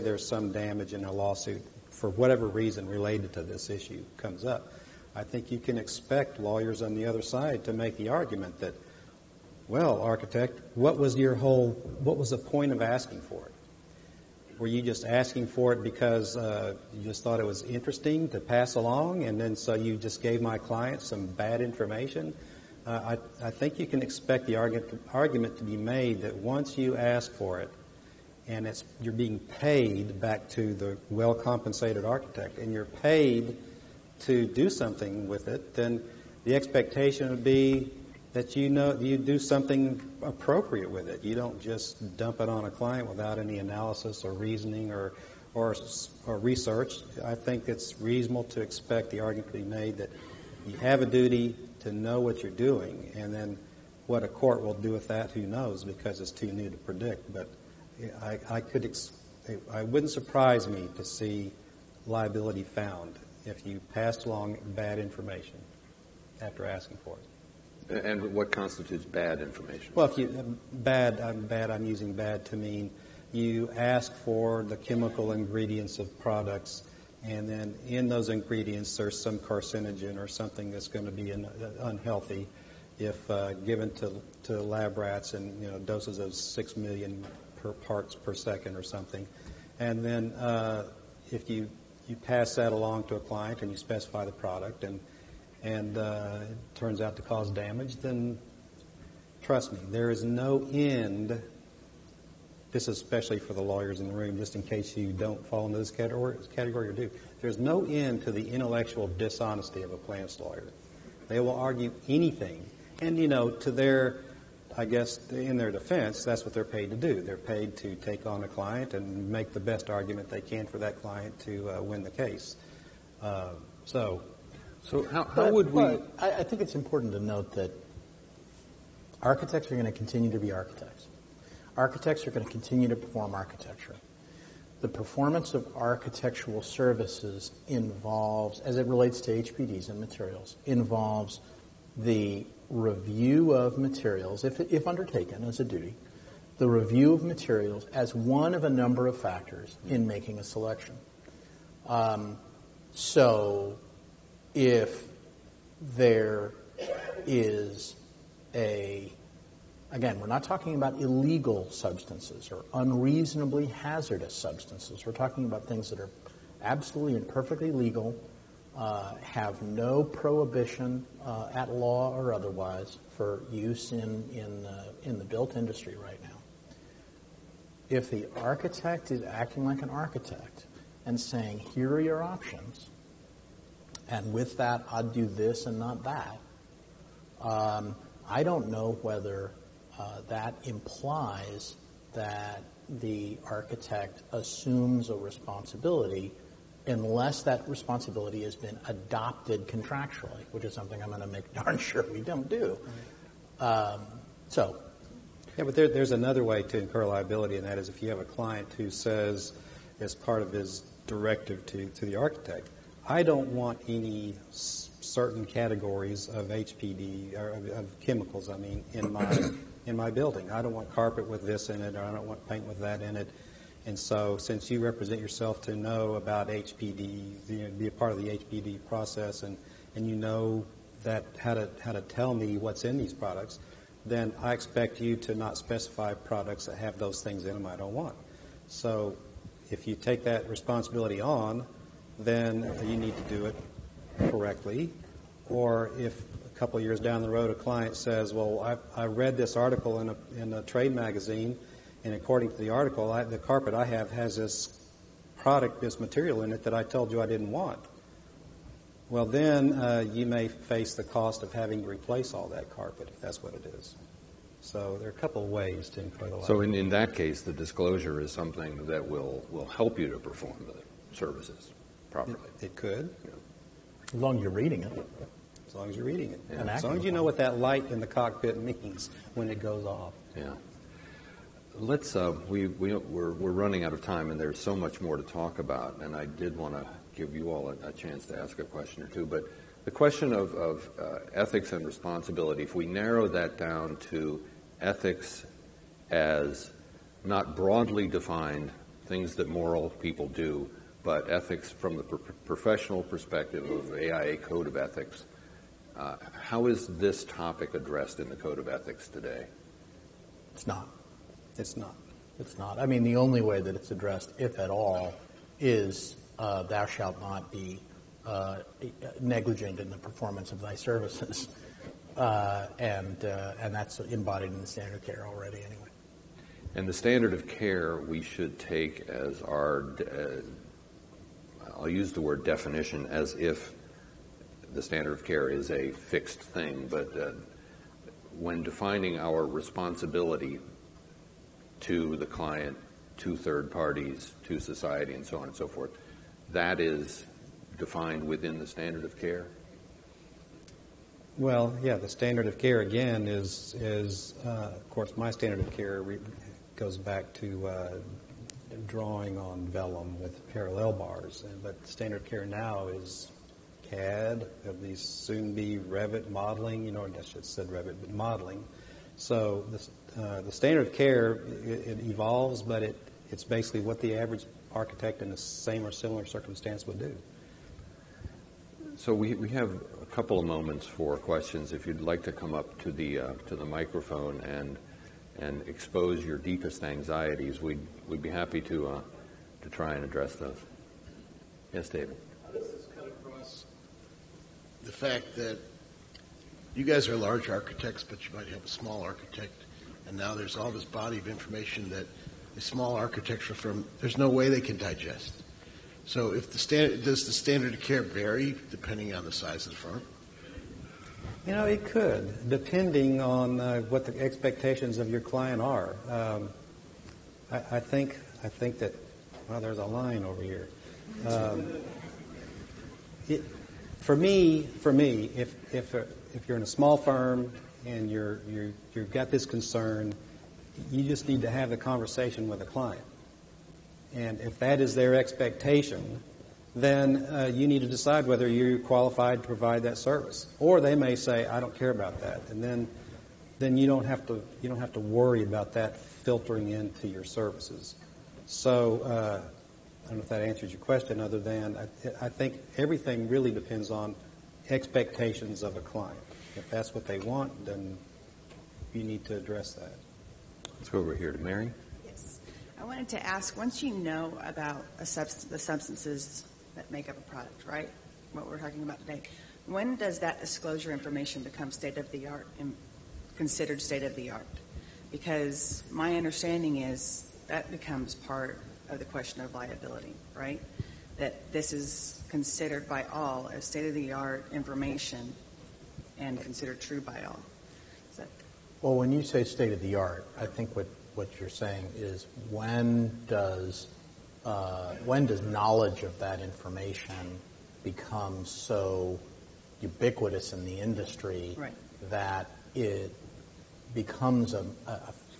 there's some damage in a lawsuit for whatever reason related to this issue comes up. I think you can expect lawyers on the other side to make the argument that, well, architect, what was the point of asking for it? Were you just asking for it because you just thought it was interesting to pass along, and then so you just gave my client some bad information? I think you can expect the argument to be made that once you ask for it, and you're being paid back to the well-compensated architect, and you're paid to do something with it, then the expectation would be that you do something appropriate with it. You don't just dump it on a client without any analysis or reasoning or research. I think it's reasonable to expect the argument to be made that you have a duty to know what you're doing, and then what a court will do with that, who knows, because it's too new to predict. But I wouldn't surprise me to see liability found if you passed along bad information after asking for it. And what constitutes bad information? Well, if you I'm using bad to mean you ask for the chemical ingredients of products, and then in those ingredients there's some carcinogen or something that's going to be unhealthy if given to lab rats, and doses of 6 million parts per second or something. And then if you pass that along to a client and you specify the product, and it turns out to cause damage, then trust me, there is no end. This is especially for the lawyers in the room, just in case you don't fall into this category or do. There's no end to the intellectual dishonesty of a plaintiff's lawyer. They will argue anything. And, to their, I guess, in their defense, that's what they're paid to do. They're paid to take on a client and make the best argument they can for that client to win the case. I think it's important to note that architects are going to continue to be architects. Architects are going to continue to perform architecture. The performance of architectural services involves, as it relates to HPDs and materials, involves the review of materials, if undertaken as a duty, the review of materials as one of a number of factors in making a selection. So if there is again, we're not talking about illegal substances or unreasonably hazardous substances. We're talking about things that are absolutely and perfectly legal, have no prohibition at law or otherwise for use in the built industry right now. If the architect is acting like an architect and saying, here are your options, and with that I'd do this and not that, I don't know whether that implies that the architect assumes a responsibility unless that responsibility has been adopted contractually, which is something I'm going to make darn sure we don't do. Yeah, but there's another way to incur liability, and that is if you have a client who says, as part of his directive to the architect, I don't want any certain categories of HPD, or of chemicals, I mean, in my building. I don't want carpet with this in it, or I don't want paint with that in it. And so since you represent yourself to know about HPD, be a part of the HPD process, and you know that how to tell me what's in these products, then I expect you to not specify products that have those things in them I don't want. So if you take that responsibility on, then you need to do it correctly. Or if a couple of years down the road a client says, well, I read this article in a trade magazine, and according to the article, the carpet I have has this product, this material in it that I told you I didn't want. Well, then you may face the cost of having to replace all that carpet, if that's what it is. So there are a couple of ways to include a lot. So in that case, the disclosure is something that will help you to perform the services properly. It could. Yeah. As long as you're reading it. As long as you're reading it. Yeah. As long as you know what that light in the cockpit means when it goes off. Yeah. Let's. We're running out of time, and there's so much more to talk about. And I did want to give you all a chance to ask a question or two. But the question of ethics and responsibility, if we narrow that down to ethics as not broadly defined things that moral people do, but ethics from the professional perspective of AIA Code of Ethics. How is this topic addressed in the Code of Ethics today? It's not. It's not. It's not. I mean, the only way that it's addressed, if at all, is thou shalt not be negligent in the performance of thy services. And that's embodied in the standard of care already anyway. And the standard of care we should take as our, I'll use the word definition as if the standard of care is a fixed thing, but when defining our responsibility to the client, to third parties, to society, and so on and so forth, that is defined within the standard of care? Well, yeah, the standard of care, again, is of course, my standard of care goes back to drawing on vellum with parallel bars, but the standard of care now is CAD, of these soon-be Revit modeling, you know, I should have said Revit, but modeling. So the standard of care, it evolves, but it's basically what the average architect in the same or similar circumstance would do. So we have a couple of moments for questions. If you'd like to come up to the microphone and expose your deepest anxieties, we'd be happy to try and address those. Yes, David. This has cut across the fact that you guys are large architects, but you might have a small architect, and now there's all this body of information that a small architecture firm, there's no way they can digest. So if the does the standard of care vary depending on the size of the firm? You know, it could, depending on what the expectations of your client are. I think that, well, there's a line over here. For me, if you're in a small firm and you've got this concern, you just need to have the conversation with a client. And if that is their expectation, then you need to decide whether you're qualified to provide that service. Or they may say, I don't care about that, and then you don't have to worry about that filtering into your services. So I don't know if that answers your question, other than I think everything really depends on expectations of a client. If that's what they want, then you need to address that. Let's go over here to Mary. Yes. I wanted to ask, once you know about the substances that make up a product, right, what we're talking about today, when does that disclosure information become state-of-the-art and considered state-of-the-art? Because my understanding is that becomes part of the question of liability, right? That this is considered by all as state-of-the-art information and considered true by all. Is that? Well, when you say state-of-the-art, I think what you're saying is when does knowledge of that information become so ubiquitous in the industry, right, that it becomes a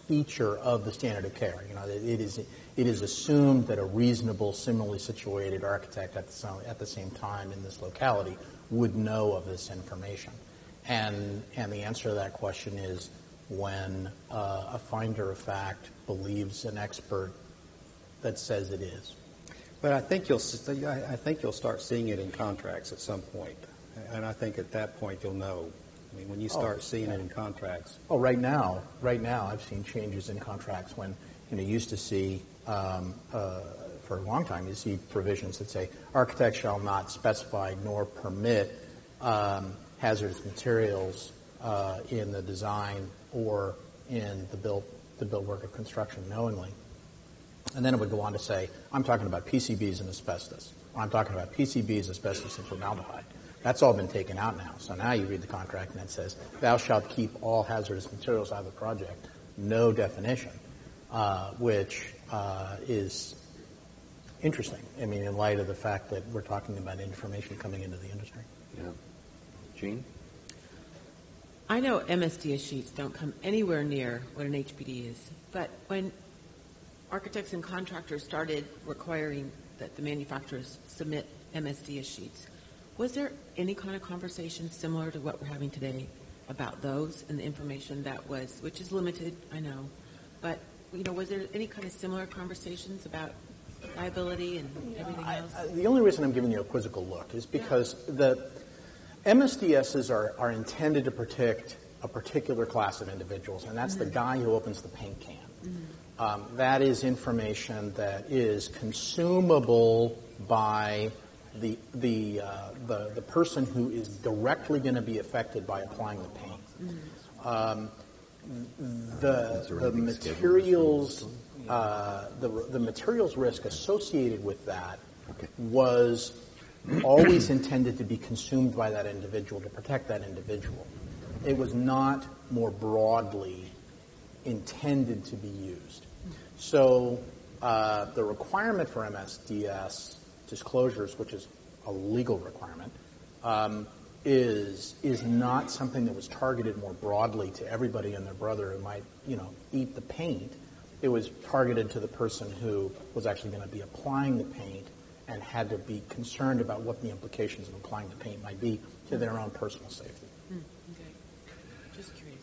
feature of the standard of care? You know, it is assumed that a reasonable, similarly situated architect at the same time in this locality would know of this information, and the answer to that question is, when a finder of fact believes an expert that says it is. But I think you'll start seeing it in contracts at some point, and I think at that point you'll know. I mean, when you start seeing it in contracts. Oh, right now I've seen changes in contracts when, you know, you used to see for a long time you see provisions that say architect shall not specify nor permit hazardous materials in the design or in the build work of construction knowingly. And then it would go on to say, I'm talking about PCBs and asbestos. I'm talking about PCBs, asbestos, and formaldehyde. That's all been taken out now. So now you read the contract and it says, thou shalt keep all hazardous materials out of the project. No definition, which is interesting. I mean, in light of the fact that we're talking about information coming into the industry. Yeah. Jean? I know MSDS sheets don't come anywhere near what an HPD is, but when architects and contractors started requiring that the manufacturers submit MSDS sheets, was there any kind of conversation similar to what we're having today about those and the information that was, which is limited, I know, but you know, was there any kind of similar conversations about liability and everything else? The only reason I'm giving you a quizzical look is because the MSDSs are intended to protect a particular class of individuals, and that's the guy who opens the paint can. That is information that is consumable by the person who is directly going to be affected by applying the paint. The materials risk associated with that was always intended to be consumed by that individual, to protect that individual. It was not more broadly intended to be used. So the requirement for MSDS disclosures, which is a legal requirement, is not something that was targeted more broadly to everybody and their brother who might, you know, eat the paint. It was targeted to the person who was actually going to be applying the paint and had to be concerned about what the implications of applying the paint might be to their own personal safety. Okay. Just curious.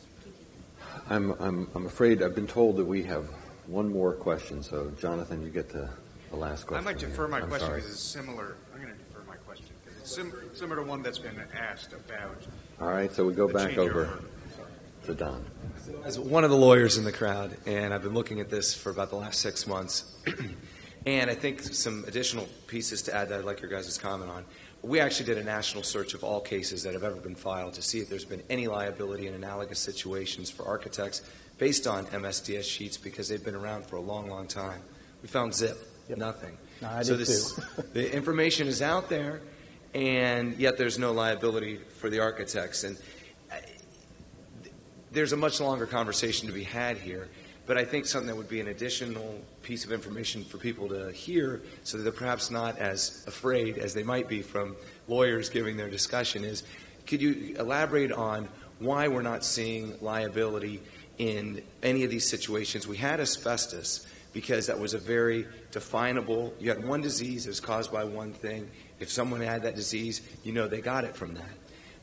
I'm afraid I've been told that we have one more question. So, Jonathan, you get the last question. I might defer my question because it's similar. I'm going to defer my question because it's similar to one that's been asked about. All right. So we go back over to Don. As one of the lawyers in the crowd, and I've been looking at this for about the last 6 months, and I think some additional pieces to add that I'd like your guys' comment on. We actually did a national search of all cases that have ever been filed to see if there's been any liability in analogous situations for architects based on MSDS sheets because they've been around for a long, long time. We found zip, nothing. No, I so this, the information is out there, and yet there's no liability for the architects. And there's a much longer conversation to be had here, but I think something that would be an additional piece of information for people to hear so that they're perhaps not as afraid as they might be from lawyers giving their discussion is, could you elaborate on why we're not seeing liability in any of these situations? We had asbestos because that was a very definable, you had one disease that was caused by one thing. If someone had that disease, you know they got it from that.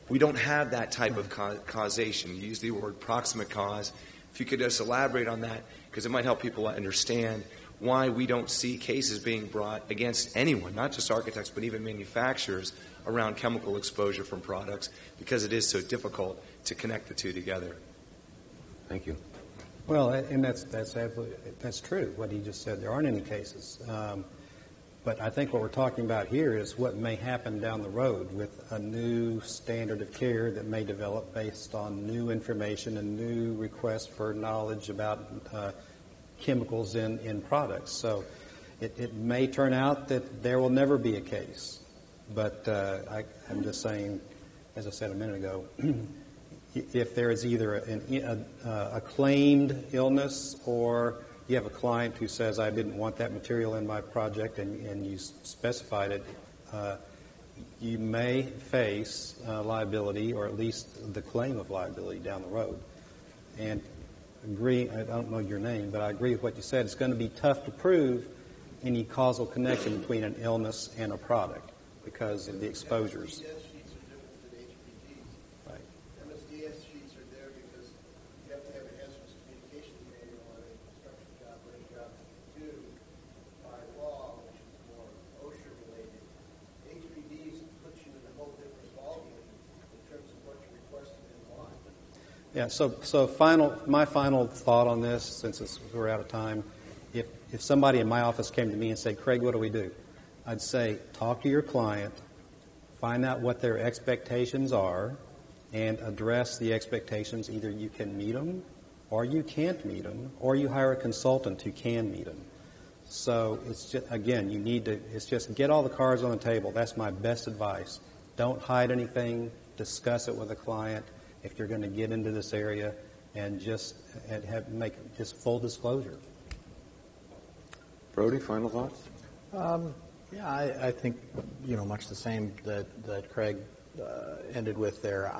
We don't have that type of causation. You use the word proximate cause. If you could just elaborate on that, because it might help people understand why we don't see cases being brought against anyone, not just architects, but even manufacturers around chemical exposure from products, because it is so difficult to connect the two together. Thank you. Well, and that's true, what he just said. There aren't any cases. But I think what we're talking about here is what may happen down the road with a new standard of care that may develop based on new information and new requests for knowledge about chemicals in products. So it may turn out that there will never be a case. But I'm just saying, as I said a minute ago, if there is either a claimed illness or you have a client who says, I didn't want that material in my project, and you specified it, you may face liability, or at least the claim of liability down the road. And agree, I don't know your name, but I agree with what you said. It's going to be tough to prove any causal connection between an illness and a product because of the exposures. Yeah, so my final thought on this, since we're out of time, if somebody in my office came to me and said, Craig, what do we do? I'd say, talk to your client, find out what their expectations are, and address the expectations. Either you can meet them, or you can't meet them, or you hire a consultant who can meet them. So it's just, again, you need to, it's just get all the cards on the table. That's my best advice. Don't hide anything. Discuss it with a client. If you're going to get into this area, and make just full disclosure. Brodie, final thoughts? Yeah, I think, you know, much the same that Craig ended with there.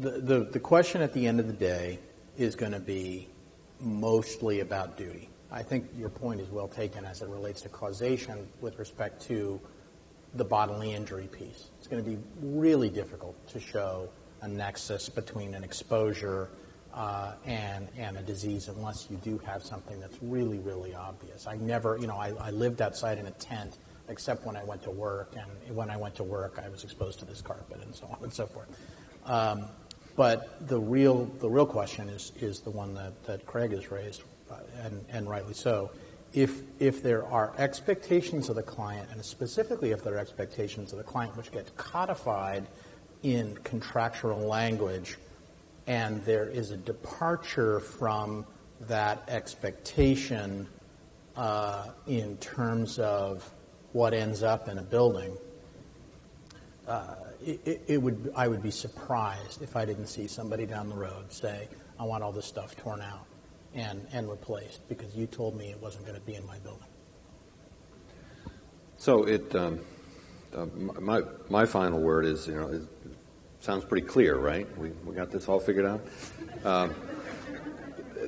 The question at the end of the day is going to be mostly about duty. I think your point is well taken as it relates to causation with respect to the bodily injury piece. It's going to be really difficult to show a nexus between an exposure and a disease unless you do have something that's really, really obvious. I never, you know, I lived outside in a tent except when I went to work, and when I went to work I was exposed to this carpet and so on and so forth. But the real question is the one that Craig has raised, and rightly so. If there are expectations of the client, and specifically if there are expectations of the client which get codified in contractual language, and there is a departure from that expectation in terms of what ends up in a building, I would be surprised if I didn't see somebody down the road say, I want all this stuff torn out and replaced because you told me it wasn't going to be in my building. So my final word is, you know, it sounds pretty clear, right? We got this all figured out.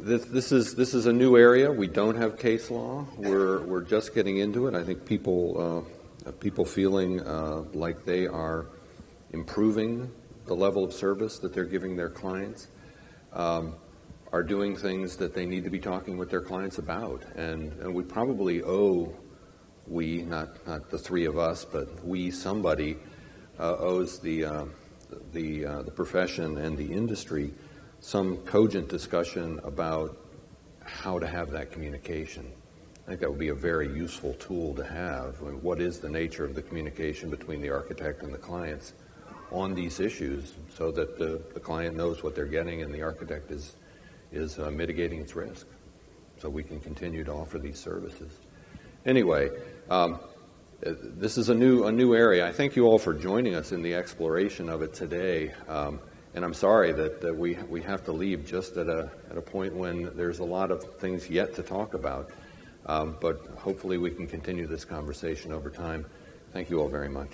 This is a new area. We don't have case law. We're just getting into it. I think people feeling like they are improving the level of service that they're giving their clients, are doing things that they need to be talking with their clients about. And we probably owe, not the three of us, but somebody owes the profession and the industry some cogent discussion about how to have that communication. I think that would be a very useful tool to have. I mean, what is the nature of the communication between the architect and the clients on these issues, so that the client knows what they're getting and the architect is mitigating its risk, so we can continue to offer these services. Anyway, this is a new area. I thank you all for joining us in the exploration of it today. And I'm sorry that we have to leave just at a point when there's a lot of things yet to talk about. But hopefully we can continue this conversation over time. Thank you all very much.